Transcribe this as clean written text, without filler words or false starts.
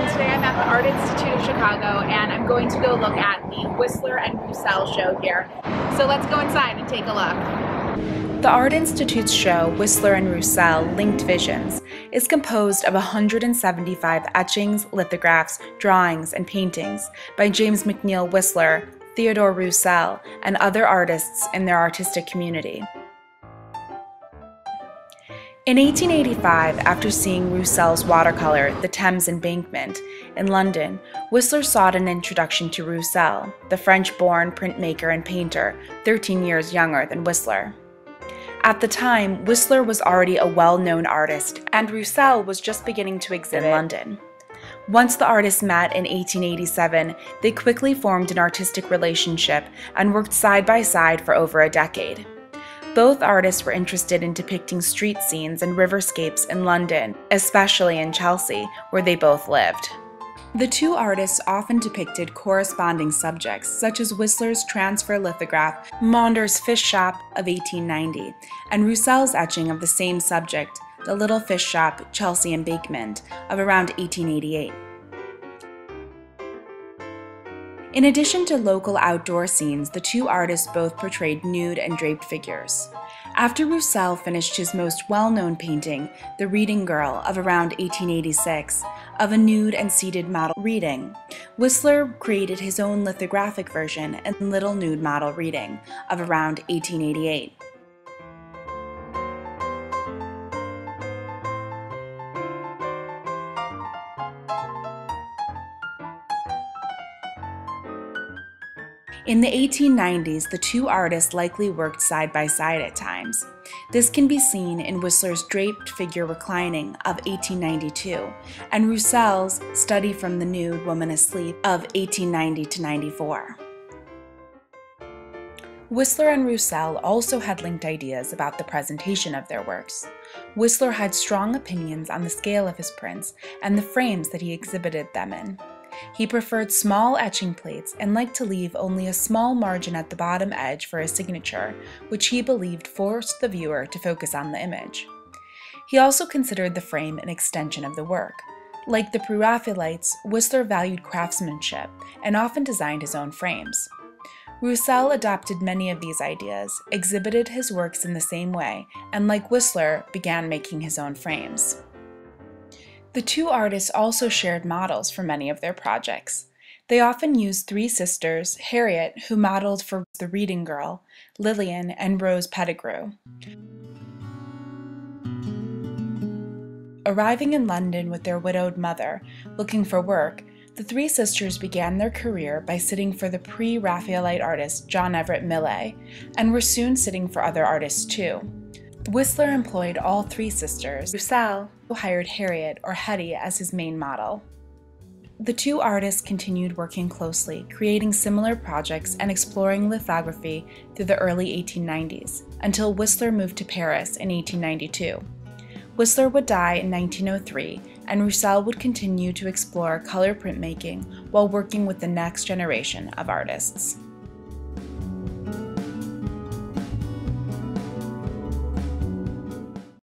everyone. Today I'm at the Art Institute of Chicago and I'm going to go look at the Whistler and Roussel show here. So let's go inside and take a look. The Art Institute's show, Whistler and Roussel: Linked Visions, is composed of 175 etchings, lithographs, drawings, and paintings by James McNeill Whistler, Theodore Roussel, and other artists in their artistic community. In 1885, after seeing Roussel's watercolor, The Thames Embankment, in London, Whistler sought an introduction to Roussel, the French-born printmaker and painter, 13 years younger than Whistler. At the time, Whistler was already a well-known artist, and Roussel was just beginning to exhibit in London. Once the artists met in 1887, they quickly formed an artistic relationship and worked side by side for over a decade. Both artists were interested in depicting street scenes and riverscapes in London, especially in Chelsea, where they both lived. The two artists often depicted corresponding subjects, such as Whistler's transfer lithograph, Maunder's Fish Shop of 1890, and Roussel's etching of the same subject, The Little Fish Shop, Chelsea Embankment, of around 1888. In addition to local outdoor scenes, the two artists both portrayed nude and draped figures. After Roussel finished his most well-known painting, The Reading Girl of around 1886, of a nude and seated model reading, Whistler created his own lithographic version and Little Nude Model Reading of around 1888. In the 1890s, the two artists likely worked side by side at times. This can be seen in Whistler's Draped Figure Reclining of 1892 and Roussel's Study from the Nude Woman Asleep of 1890–94. Whistler and Roussel also had linked ideas about the presentation of their works. Whistler had strong opinions on the scale of his prints and the frames that he exhibited them in. He preferred small etching plates and liked to leave only a small margin at the bottom edge for his signature, which he believed forced the viewer to focus on the image. He also considered the frame an extension of the work. Like the Pre-Raphaelites, Whistler valued craftsmanship and often designed his own frames. Roussel adopted many of these ideas, exhibited his works in the same way, and like Whistler, began making his own frames. The two artists also shared models for many of their projects. They often used three sisters, Harriet, who modeled for The Reading Girl, Lillian, and Rose Pettigrew. Arriving in London with their widowed mother, looking for work, the three sisters began their career by sitting for the Pre-Raphaelite artist John Everett Millais, and were soon sitting for other artists too. Whistler employed all three sisters. Roussel hired Harriet or Hetty as his main model. The two artists continued working closely, creating similar projects and exploring lithography through the early 1890s, until Whistler moved to Paris in 1892. Whistler would die in 1903, and Roussel would continue to explore color printmaking while working with the next generation of artists.